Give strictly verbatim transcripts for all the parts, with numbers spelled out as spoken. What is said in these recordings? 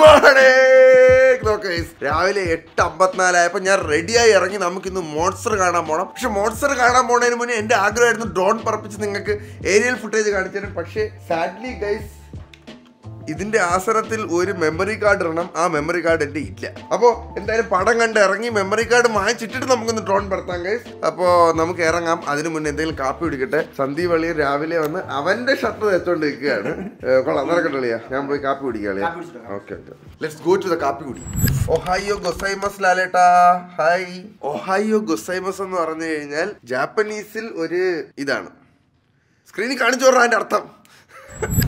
Morning! Hello guys. Ravile eight fifty-four ആയപ്പോൾ ഞാൻ ready ആയി ഇറങ്ങി നമുക്ക് ഇന്ന് മോൺസ്റ്റർ കാണാൻ പോണം. പക്ഷേ മോൺസ്റ്റർ കാണാൻ പോണതിന് മുന്നേ എൻ്റെ ആഗ്രഹമായിരുന്നു ഡ്രോൺ പറപ്പിച്ച് നിങ്ങൾക്ക് ഏരിയൽ ഫുട്ടേജ് കാണിച്ചു തരാൻ. പക്ഷേ സാഡ്ലി ഗൈസ് ഇതിന്റെ ആസരത്തിൽ ഒരു മെമ്മറി കാർഡ് ഇടണം. ആ മെമ്മറി കാർഡ് എൻ്റെ ഇല്ല. അപ്പോൾ എന്തായാലും പടം കണ്ട് ഇറങ്ങി മെമ്മറി കാർഡ് മായിച്ചിട്ടിട്ട് നമുക്കൊന്ന് ഡ്രോൺ പറത്താം ഗൈസ്. അപ്പോൾ നമുക്ക് ഇറങ്ങാം. അതിനു മുന്നേ എന്തെങ്കിലും കാപ്പി കുടിക്കട്ടെ. സന്ദീപ് അളിയെ രാവിലെ വന്ന് അവന്റെ ഷർട്ട് തേച്ചോണ്ട് നിൽക്കുകയാണ്. കൊള്ളാം, നടക്കട്ടെ അളിയാ, ഞാൻ പോയി കാപ്പി കുടിക്കാളിയാ. Okay okay, let's go to the കാപ്പി കുടി. ഒഹായോ ഗൊസൈമസ് ലാലേട്ടാ, ഹായ്. ഒഹായോ ഗൊസൈമസ് എന്ന് പറഞ്ഞു കഴിഞ്ഞാൽ ജാപ്പനീസിൽ ഒരു ഇതാണ്. സ്ക്രീനിൽ കാണിച്ചു പറഞ്ഞാൽ അതിൻ്റെ അർത്ഥം.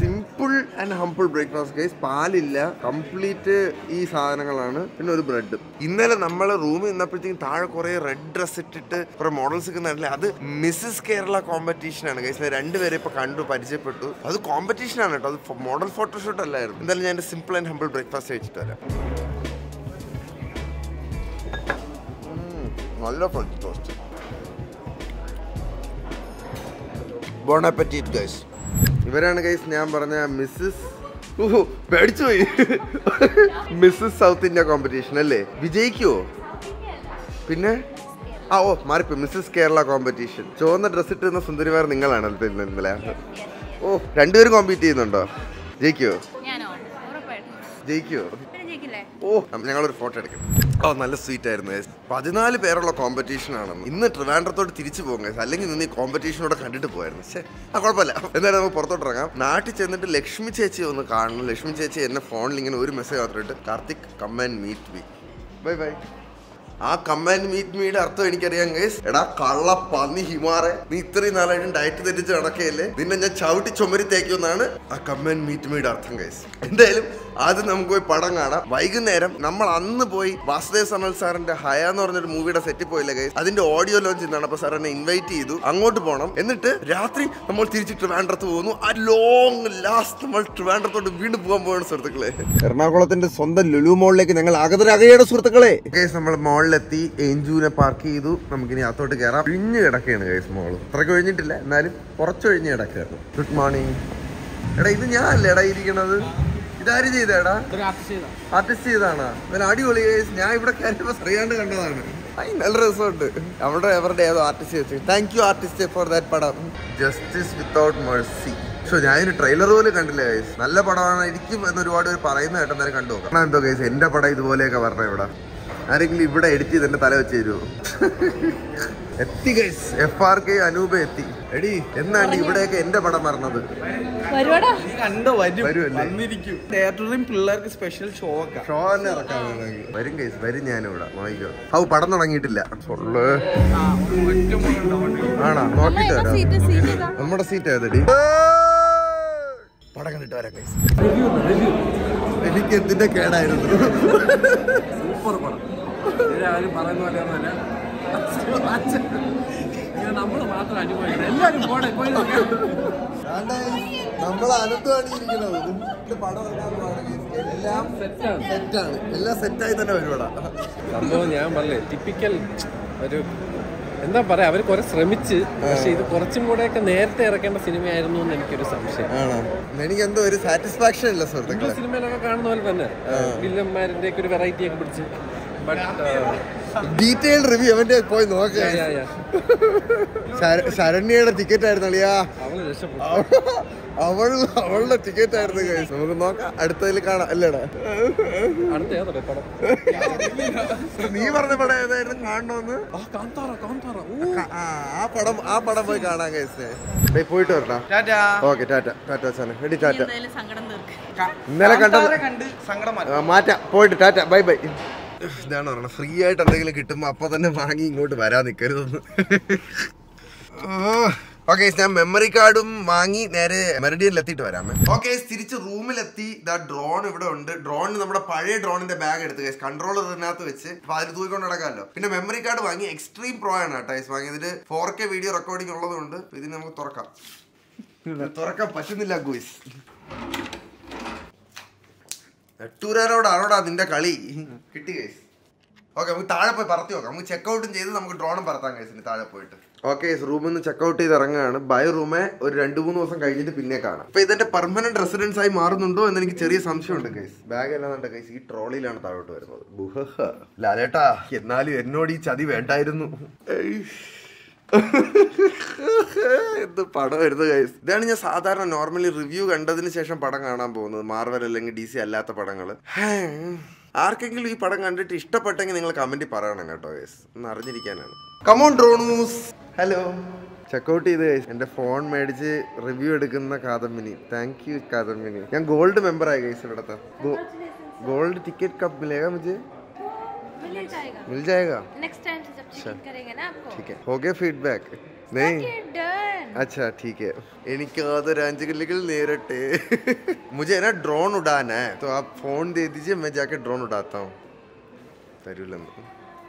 Simple and humble breakfast guys. പാലില്ല, കംപ്ലീറ്റ് ഈ സാധനങ്ങളാണ്, പിന്നെ ഒരു ബ്രെഡ്. ഇന്നലെ നമ്മൾ റൂമിൽ നിന്നപ്പോഴത്തേക്കും താഴെ കുറേ റെഡ് ഡ്രസ്സ് ഇട്ടിട്ട് കുറേ മോഡൽസ് ഒക്കെ, അത് മിസ്സസ് കേരള കോമ്പറ്റീഷനാണ് ഗൈസ്. രണ്ടുപേരെ ഇപ്പോൾ കണ്ടു പരിചയപ്പെട്ടു. അത് കോമ്പറ്റീഷനാണ് കേട്ടോ, അത് മോഡൽ ഫോട്ടോഷൂട്ട് അല്ലായിരുന്നു. എന്തായാലും ഞാൻ എൻ്റെ സിമ്പിൾ ആൻഡ് ഹംപിൾ ബ്രേക്ക്ഫാസ്റ്റ് കഴിച്ചിട്ട് വരാം. നല്ല French toast. Bon appetit guys. ഇവരാണ് ഗൈസ് ഞാൻ പറഞ്ഞ മിസ്സസ് ഓഹോ പേടിച്ചു പോയി. മിസ്സസ് സൗത്ത് ഇന്ത്യ കോമ്പറ്റീഷൻ അല്ലേ, വിജയിക്കുവോ? പിന്നെ ആ ഓ മാറിപ്പോ, മിസ്സസ് കേരള കോമ്പറ്റീഷൻ. ചുവന്ന ഡ്രസ്സ് ഇട്ടിരുന്ന സുന്ദരിമാർ നിങ്ങളാണ് ഇന്നലെ. ഓ രണ്ടുപേരും കോമ്പീറ്റ് ചെയ്യുന്നുണ്ടോ? ജയിക്കുവോ? ജയിക്കുവോ? ഓ ഞങ്ങളൊരു ഫോട്ടോ എടുക്കണം. ഓ നല്ല സ്വീറ്റ് ആയിരുന്നു ഗൈസ്. പതിനാല് പേരുള്ള കോമ്പറ്റീഷൻ ആണെന്ന്. ഇന്ന് ട്രിവാൻഡ്രത്തോട് തിരിച്ചു പോകും ഗൈസ്, അല്ലെങ്കിൽ നിന്ന് ഈ കോമ്പറ്റീഷനോടെ കണ്ടിട്ട് പോയായിരുന്നു. പക്ഷേ ആ കുഴപ്പമില്ല. എന്തായാലും നമുക്ക് പുറത്തോട്ട് ഇറങ്ങാം. നാട്ടിൽ ചെന്നിട്ട് ലക്ഷ്മി ചേച്ചി ഒന്ന് കാണണം. ലക്ഷ്മി ചേച്ചി എന്നെ ഫോണിൽ ഇങ്ങനെ ഒരു മെസ്സേജ് മാത്രമായിട്ട്, Karthik come and meet me, bye bye. ആ കം ആൻഡ് മീറ്റ് മീയുടെ അർത്ഥം എനിക്കറിയാം ഗൈസ്. എടാ കള്ള പന്നി ഹിമാറെ, നീ ഇത്രയും നാളായിട്ടും ഡയറ്റ് തെറ്റിച്ച് നടക്കുകയല്ലേ, നിന്നെ ഞാൻ ചവിട്ടി ചുമരി തേക്കുമെന്നാണ് ആ കം ആൻഡ് മീറ്റ് മീയുടെ അർത്ഥം ഗൈസ്. എന്തായാലും ആദ്യം നമുക്ക് പോയി പടം കാണാം. വൈകുന്നേരം നമ്മൾ അന്ന് പോയി വാസുദേവ് സനൽ സാറിന്റെ ഹയ എന്ന് പറഞ്ഞൊരു മൂവിയുടെ സെറ്റ് പോയില്ലേ ഗൈസ്, അതിന്റെ ഓഡിയോ ലോഞ്ച് ഇന്നാണ്. അപ്പൊ സാർ എന്നെ ഇൻവൈറ്റ് ചെയ്തു, അങ്ങോട്ട് പോകണം. എന്നിട്ട് രാത്രി നമ്മൾ തിരിച്ച് ട്രിവാൻഡ്രത്ത് പോകുന്നു. ആ ലോങ് ലാസ്റ്റ് നമ്മൾ ട്രിവാൻഡ്രത്തോട്ട് വീണ്ടും പോകാൻ പോകണം സുഹൃത്തുക്കളെ. എറണാകുളത്തിന്റെ സ്വന്തം ലുലു മോളിലേക്ക് ഞങ്ങൾ ആഗതരാകുകയാണ് സുഹൃത്തുക്കളെ. ഗൈസ് നമ്മൾ മോളിലെത്തി, എഞ്ചൂനെ പാർക്ക് ചെയ്തു. നമുക്കിനി അകത്തോട്ട് കയറാം. കഴിഞ്ഞ് കിടക്കുകയാണ് ഗൈസ് മോള്. അത്രയ്ക്ക് കഴിഞ്ഞിട്ടില്ല, എന്നാലും കുറച്ച് കഴിഞ്ഞ് കിടക്കുകയായിരുന്നു. Good morning. എടാ ഇത് ഞാൻ അല്ലേ എടാ ഇരിക്കണത്? ഇതാര് ചെയ്തേടാ? ആർട്ടിസ്റ്റ് ചെയ്താണോ? അടിപൊളി. ഞാൻ ഇവിടെ അറിയാണ്ട് കണ്ടതാണ്. നല്ല റിസോർട്ട് അവിടെ അവരുടെ ഏതോ ആർട്ടിസ്റ്റ് വെച്ചു. Thank you artist for that പടം, ജസ്റ്റിസ് വിത്തൗട്ട് മെർസി. പക്ഷേ ഞാനൊരു ട്രെയിലർ പോലും കണ്ടില്ല ഗൈസ്. നല്ല പടമായിരിക്കും എന്ന് ഒരുപാട് പേര് പറയുന്ന കേട്ടെന്നാൽ കണ്ടു നോക്കാം. എന്തോ ഗൈസ് എൻ്റെ പടം ഇതുപോലെയൊക്കെ പറഞ്ഞ ഇവിടെ ആരെങ്കിലും ഇവിടെ എഡിറ്റ് ചെയ്ത് എൻ്റെ തല വെച്ച് തരുമോ? എത്തി guys, F R K Anoopa എത്തി. എടി എന്നാണ് ഇവിടെയൊക്കെ എന്റെ പടം പറഞ്ഞത്? വരും ഗൈസ്, വരും. ഞാനിവിടെ വാങ്ങിക്കോ. ഔ പടം തുടങ്ങിയിട്ടില്ല. ആണോ? നോക്കിട്ട് വരാം. നമ്മുടെ സീറ്റ് ഏതടി? പടം കണ്ടിട്ട് വരാം ഗൈസ്. എനിക്ക് എന്തിന്റെ കേടായിരുന്നു. സൂപ്പർ പടം. പറയുന്ന പോലെയൊന്നുമല്ല, നമ്മള് മാത്രം അനുഭവിക്കണം. എല്ലാരും പോടെ പോയി നമ്മളെ അനന്തമാണിരിക്കുന്നത്. പടം എല്ലാം സെറ്റാണ്, എല്ലാം സെറ്റായി തന്നെ വരുവാടാ സംഭവം. ഞാൻ പറഞ്ഞേ ടിപ്പിക്കൽ ഒരു എന്താ പറയാ, അവര് കുറെ ശ്രമിച്ച്. പക്ഷെ ഇത് കുറച്ചും കൂടെ ഒക്കെ നേരത്തെ ഇറക്കേണ്ട സിനിമയായിരുന്നു എന്ന് എനിക്കൊരു സംശയം. എനിക്ക് എന്തോ ഒരു സാറ്റിസ്ഫാക്ഷൻ ഇല്ല സുഹൃത്തുക്കളെ. സിനിമയിലൊക്കെ കാണുന്ന പോലെ തന്നെ വില്ലന്മാരുടെ ഒക്കെ ഒരു വെറൈറ്റി ഒക്കെ പിടിച്ച് ഡീറ്റെയിൽഡ് റിവ്യൂ അവന്റെ പോയി നോക്കാം. ശരണ്യയുടെ ടിക്കറ്റ് ആയിരുന്നു അളിയാ, അവൾ അവളുടെ ടിക്കറ്റ് ആയിരുന്നു ഗൈസ്. നമുക്ക് നോക്കാം, അടുത്തതിൽ കാണാം അല്ലേടാ. നീ പറഞ്ഞ പടം ഏതായാലും കാണണമെന്ന്. ആ പടം ആ പടം പോയി കാണാം ഗൈസ്. പോയിട്ട് വരട്ടാ. ഓക്കെ ടാറ്റ ടാറ്റ സാധനം എടി ടാറ്റ. ഇന്നലെ കണ്ടത് മാറ്റാ. പോയിട്ട് ടാറ്റ ബൈ ബൈ. ഇതാണ് പറഞ്ഞത്, ഫ്രീ ആയിട്ട് എന്തെങ്കിലും കിട്ടുമ്പോൾ അപ്പം തന്നെ വാങ്ങി ഇങ്ങോട്ട് വരാൻ നിൽക്കരുതെന്ന്. ഓക്കെ ഞാൻ മെമ്മറി കാർഡും വാങ്ങി നേരെ മെറിഡിയനിൽ എത്തിയിട്ട് വരാമേ. ഓക്കെ തിരിച്ച് റൂമിലെത്തി. ദാ ഡ്രോൺ ഇവിടെ ഉണ്ട്. ഡ്രോണിന് നമ്മുടെ പഴയ ഡ്രോണിന്റെ ബാഗ് എടുത്ത് ഗൈസ്, കൺട്രോളർ ഇതിനകത്ത് വെച്ച് അപ്പൊ അതിൽ തൂക്കിക്കൊണ്ട് നടക്കാമല്ലോ. പിന്നെ മെമ്മറി കാർഡ് വാങ്ങി. എക്സ്ട്രീം പ്രോ ആണ് കേട്ടോ ഗൈസ് വാങ്ങിയത്. ഫോർ കെ വീഡിയോ റെക്കോർഡിംഗ് ഉള്ളതുകൊണ്ട് ഇതിന് നമുക്ക് തുറക്കാം. തുറക്കാൻ പറ്റുന്നില്ല ഗൈസ്. ോടാണോടാ നിന്റെ കളി കിട്ടി ഗൈസ്. ഓക്കെ നമുക്ക് താഴെ പോയി പറത്തി നോക്കാം. നമുക്ക് ചെക്കൗട്ടും ചെയ്ത് നമുക്ക് ഡ്രോണും പറത്താം ഗൈസിന് താഴെ പോയിട്ട്. Okay, this room is check out. Buy room is a permanent residence. I bag and trolley. Laleta, the pado irdu guys. Then just saadharana normally review kandadinu shesham padam kaanaan povunnu Marvel allengi D C allatha padangalu. Aarkenkilum ee padam kandittu ishtappettengil ningal comment parayanam ketto guys. Onnu arinjirikkananu. Come on Dronemus. Hello. Check out this guys. Ende phone medichu review edukkunna Kadamini. Thank you Kadamini. Njan gold member aayi guys ivadatha. Gold ticket cup milega mujhe? मिल जाएगा मिल जाएगा next time से जब check करेंगे ना आपको ठीक है हो गया फीडबैक नहीं अच्छा ठीक है इनके आधे रांची के लिए नेरटे मुझे ना ड्रोन उड़ाना है तो आप फोन दे दीजिए मैं जाके ड्रोन उड़ाता हूं तरुलम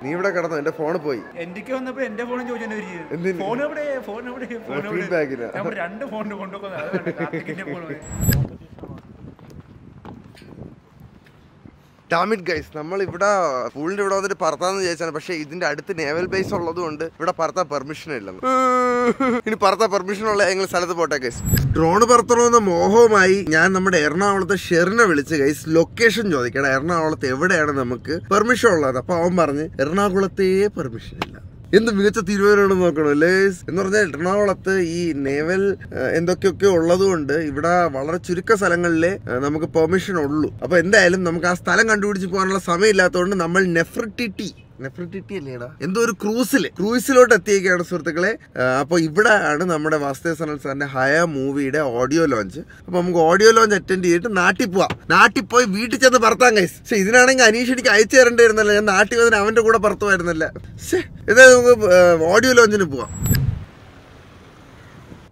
നീ ഇവിടെ കടന്നോ എൻ്റെ ഫോൺ പോയി എന്തിക്കേ വന്നപ്പോൾ എൻ്റെ ഫോൺ ചോദിച്ചെന്നെ വരിയേ ഫോൺ എവിടെ ഫോൺ എവിടെ ഫോൺ എവിടെ ഫീഡ്ബാക്കില്ല നമ്മൾ രണ്ട് ഫോൺ കൊണ്ടുവന്ന അതാണ് കാർത്തിക്കിന്റെ phone Damn it guys, we are here pool here, but the naval base is permission. If permission, guys. Drone guys. Location permission. I am going to go to the naval. I am going to go to the naval. I permission to go to the naval. Audio launch in Pua.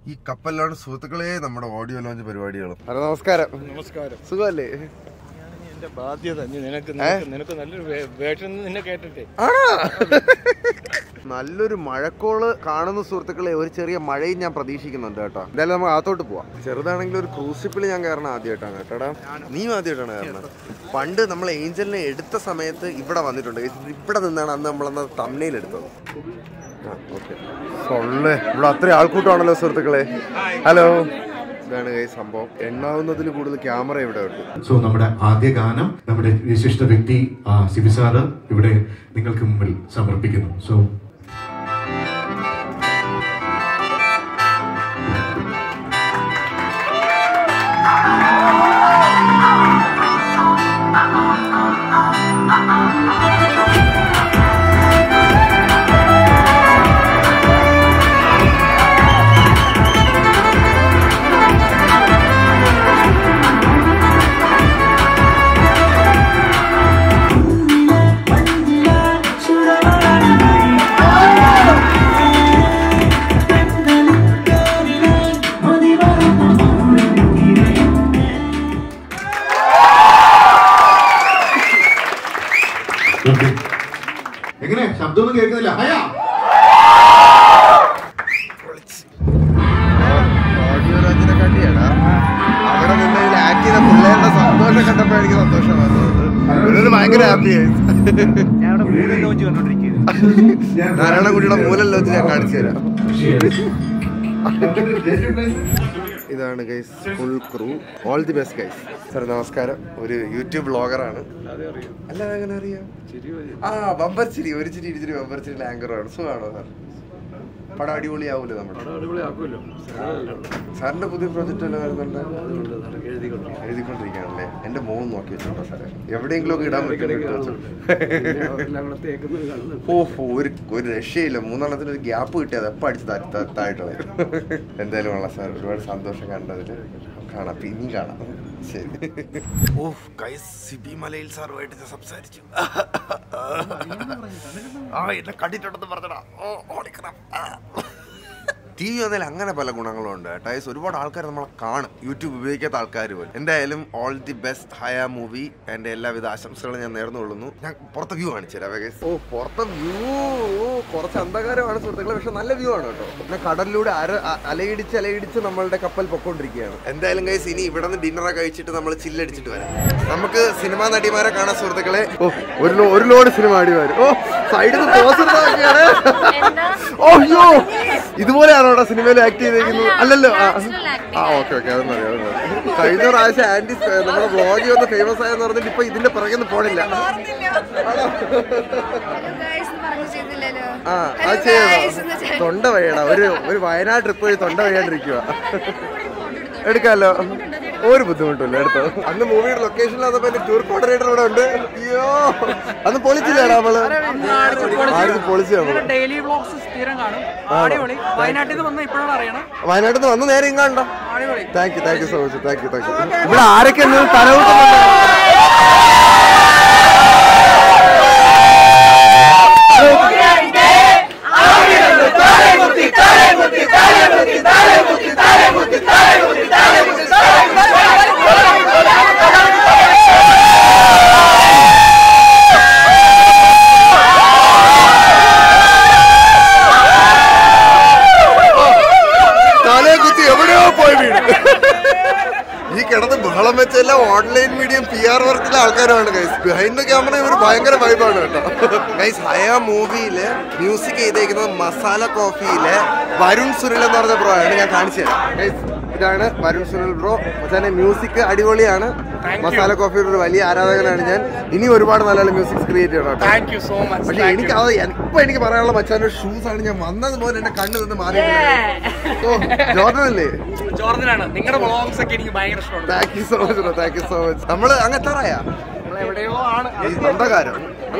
This couple learned Sutakale, number audio launch per audio. Namaskar, Namaskar, Sugale. The Badia and Veteran in a category. Ah, Malur Maracola, Karnan Sutakale, which area Marina Pradishikan on data. Delama Atho to Pua. Serdanangler Crucible Yangarna, the Tana, Nima the Tana. Panda, the Angel, edit the Samet, Ipadavan, the thumbnail. Okay. Solle. Ratri alkutanala surthukale. Hello. Then guys, sambo. Enna onnathil koodal camera evide irukku. So nammade aadya gaanam nammade visishta vyakti Sibisar ivide ningalkku munnil samarpikkunnu. So guys, full crew, all the best guys. Sir, namaskaram. Oru YouTube vlogger aanu. Alla engana ariya? Ah, bumper chiri, oru chiri, idu chiri, bumper chiri anchor aanu. So aanu sir. Pada adivoli aavule nammal. Pada adivoli aakuvilla. Sir ende pudhiya project alla varunna. Ezhudikkondu. Ezhudikkondirikkaanalle. Ende moon nokki vechirundo sir. Evidengilokku idan vekkanu. Oh, oru oru reshayilla moonnalathin oru gap kittiyada appa adichu taattaayittulla. Endhayalum alla sir, oru sandosham kandadile. Kaana pinni kaana. Oh guys, Sibi Malayil sir vayitte samsarichu. Ah, idla kadittattu parthana. Oh, odikkaram. T V on the Langana Palagunangalonda, Ties, what about Alcar Khan, YouTube Vika Alcarival, and the Elm, all the best Haya movie, and Ella with Asham Salan and Ernolunu, Porta View and Cheragas. Oh, Porta View, Portandagara, and the collection, I love you or not. The Kadalud, Aladich, Aladich, and Amalda couple Pocondrigan, and the Elm guys in even on the dinner I chit to the Malachilla. Namaka cinema that Dimaracana Surtagale, oh, Urlo, Urlo cinema. Oh, side of the person. Oh, no. famous. Or budhumuttilla edutho annu movie location la adha tour coordinator ivade undu ayyo annu polichilla nammal aadu polichi nammal daily vlogs stiram kaanum aadi poli vayanattu nu vanna ippona arayana vayanattu nu vanna nere inga unda aadi poli thank you thank you so much thank you thank you ivda aarike ennu tharavuttunnadu okkante aavile thare mutti thare mutti thare mutti thare mutti thare mutti thare mutti thare mutti online medium P R work guys. Behind the camera, you are vibe. Guys, higher movie, music, masala coffee, Varun Surila bro. Guys, Varun Suril bro. Music masala coffee Ini music creator. Thank you so much. Thank you. Shoes Jordan, you belong to the restaurant. Thank you so much. Thank you so much. Are you thank you. Sir, this is a very hard thing. I don't know what I'm doing. I'm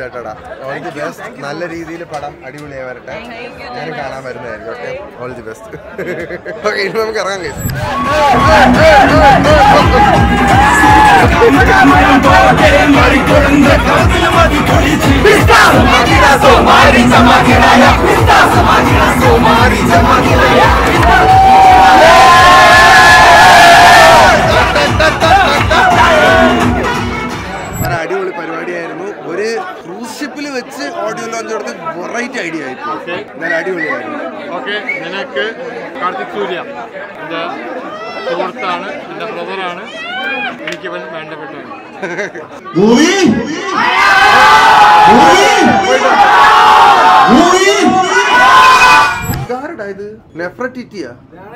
all the best. Nalla reethiyil padam adivule varatte. Njan kaanan varunnaayirukku. All the best. Okay, innu namukku irakam guys. Audio launch or the right idea. Okay. Okay. Then I can Karthik Surya. The fourth honor, the brother honor, we give us man of time. Movie? Movie? Movie? Nefertiti.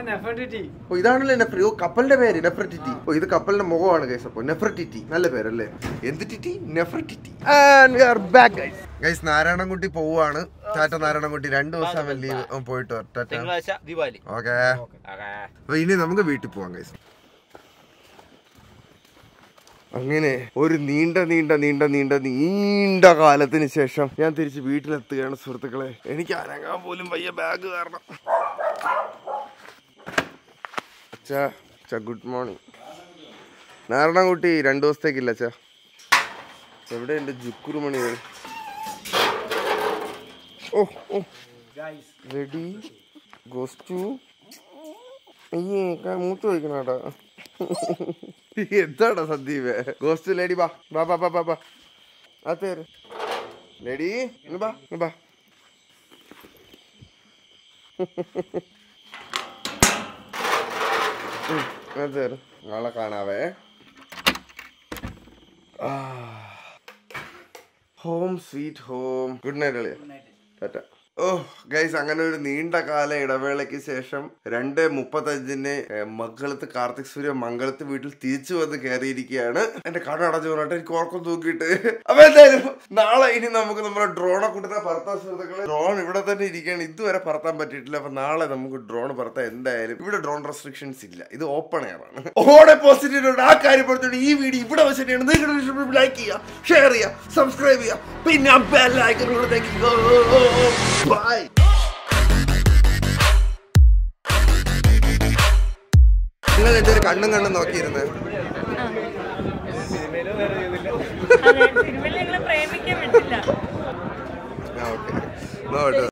Nefertiti. Oh, this is a couple of people. Nefertiti. Oh, this is a couple of people. Nefertiti. Nefertiti. Nefertiti. And we are back, guys. Guys, Narayanangutti povuvanu. Tata Narayanangutti rendu vasam leave poyittu tata. Thingalaacha Diwali. Okay. Okay. Appo ini namukku veetti povam guys. അങ്ങനെ ഒരു നീണ്ട നീണ്ട നീണ്ട നീണ്ട നീണ്ട കാലത്തിന് ശേഷം ഞാൻ തിരിച്ചു വീട്ടിലെത്തുകയാണ് സുഹൃത്തുക്കളെ. എനിക്ക് അനങ്ങാൻ പോലും വയ്യ ബാഗ് കാരണം. അച്ഛാ, അച്ഛാ ഗുഡ് മോർണിംഗ്. നാരണംകുട്ടി രണ്ട് ദിവസത്തേക്കില്ല അച്ഛാ. എവിടെ ഉണ്ട് ജുക്കുറുമണി? ഓ ഓ ഗയ്സ് റെഡി ഗോസ് ടു അയ്യേ കാ മൂത്തു വെക്കണടാ. Ghost lady, ba, ba, ba, ba, ba. Ater, lady, ba, ba. Ater, gala kana ve. Ah, home sweet home. Good night, lady. Tata. Oh, guys, I'm going to need the car later. Rende Mupatajine, Mughal, the Karthik Surya, Mangal, the Beatles, teacher, the Karikana, and the Karada Jonathan Corko do get. Abel Nala in the Mukam, drawn up with the Parthas for the drawn, if not the Nikan, it do a Partha, but it left Nala, the Muk drawn Partha, and the drawn restrictions. It's open air. Oh, a positive dark eye report to the E V D, put us in the like here, share here, subscribe here, pin up bell icon. Bye. You are looking at me. I